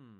Hmm.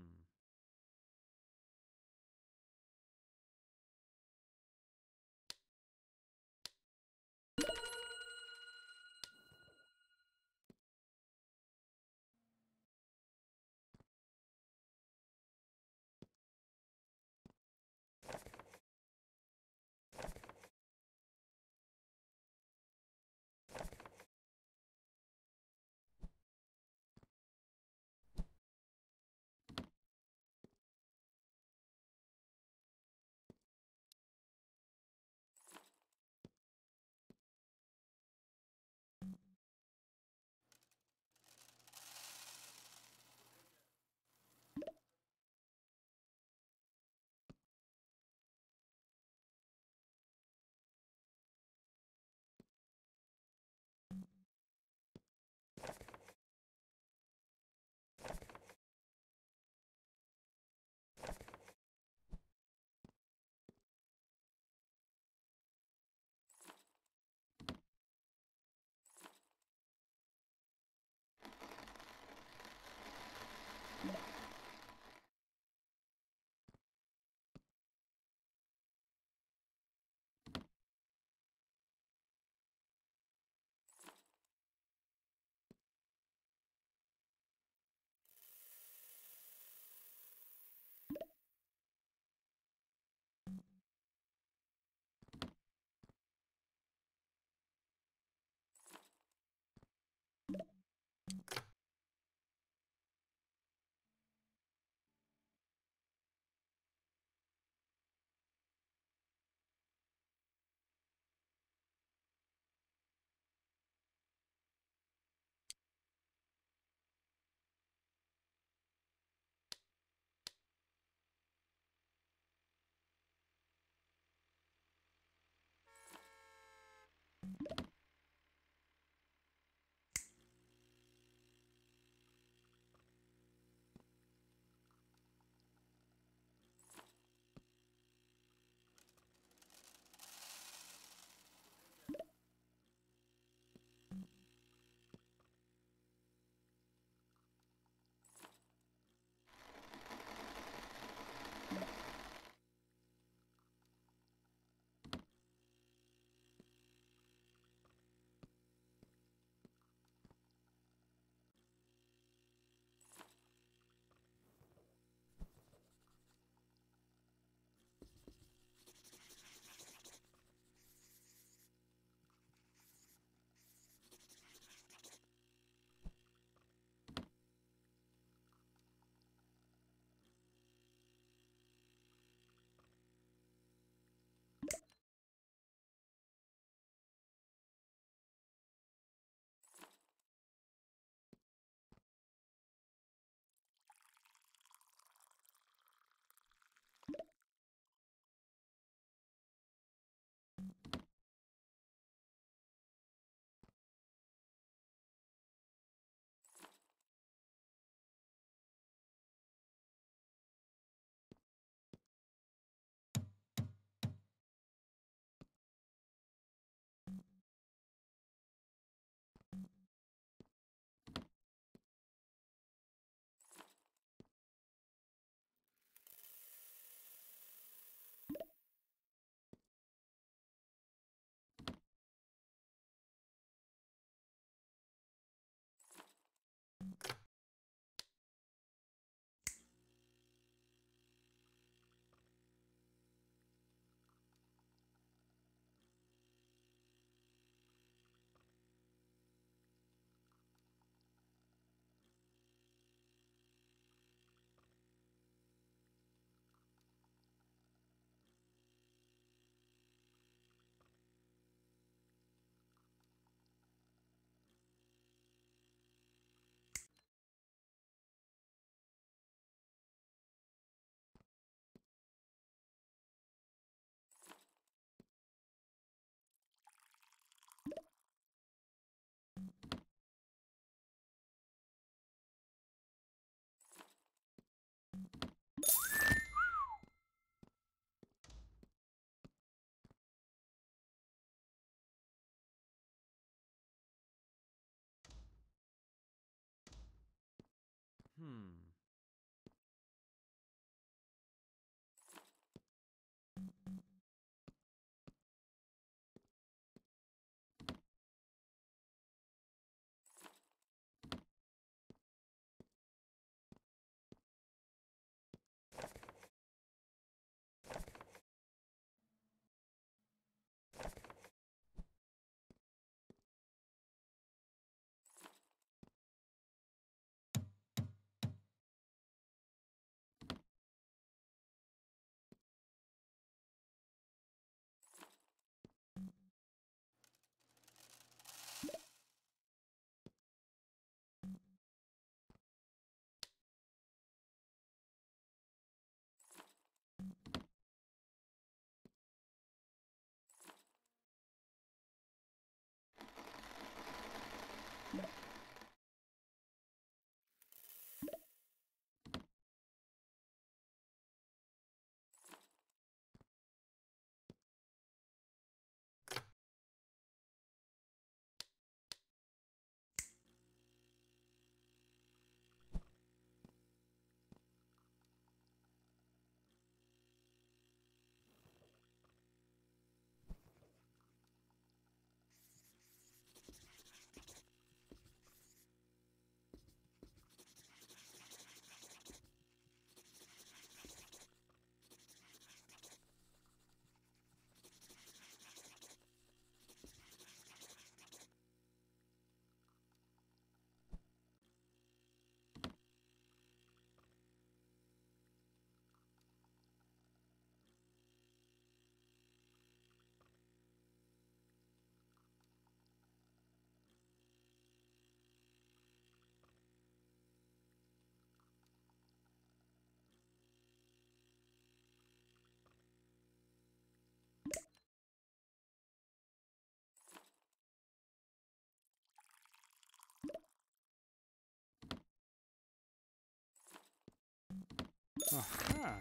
Hmm. Aha!